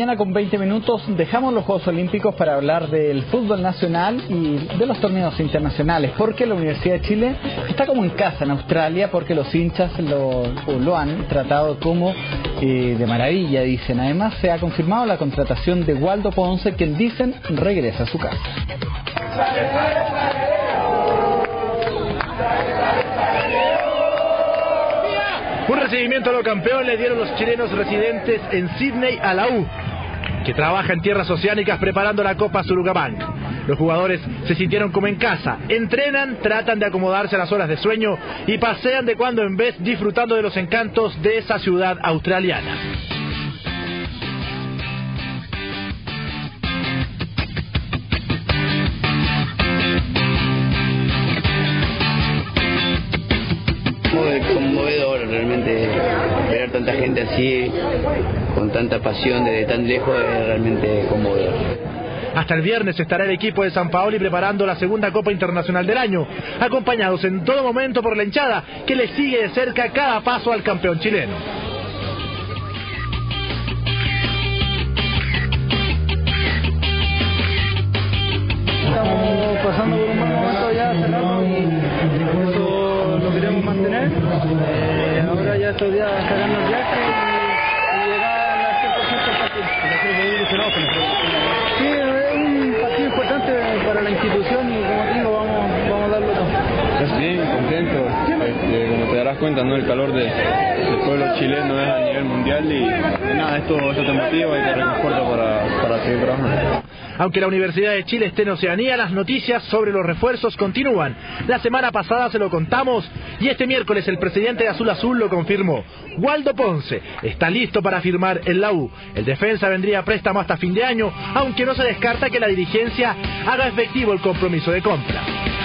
Mañana con 20 minutos dejamos los Juegos Olímpicos para hablar del fútbol nacional y de los torneos internacionales, porque la Universidad de Chile está como en casa en Australia, porque los hinchas lo han tratado como de maravilla, dicen. Además, se ha confirmado la contratación de Waldo Ponce, quien dicen regresa a su casa. Un recibimiento a los campeones le dieron los chilenos residentes en Sydney a la U, que trabaja en tierras oceánicas preparando la Copa Suruga Bank. Los jugadores se sintieron como en casa, entrenan, tratan de acomodarse a las horas de sueño y pasean de cuando en vez disfrutando de los encantos de esa ciudad australiana. Tanta gente así, con tanta pasión desde tan lejos, es realmente conmovedor. Hasta el viernes estará el equipo de San Paoli preparando la segunda Copa Internacional del año, acompañados en todo momento por la hinchada, que le sigue de cerca cada paso al campeón chileno. Estamos pasando por un buen momento ya hace rato y eso lo queremos mantener. Ahora ya estos días sacarnos el viaje y llegar a las 100% fácil. Sí, es un partido importante para la institución y como digo, vamos a darlo todo. Sí, contento. Como te darás cuenta, ¿no? El calor del pueblo chileno es a nivel mundial y nada, esto te motiva y te reconforta para seguir trabajando. Aunque la Universidad de Chile esté en Oceanía, las noticias sobre los refuerzos continúan. La semana pasada se lo contamos y este miércoles el presidente de Azul Azul lo confirmó. Waldo Ponce está listo para firmar en la U. El defensa vendría a préstamo hasta fin de año, aunque no se descarta que la dirigencia haga efectivo el compromiso de compra.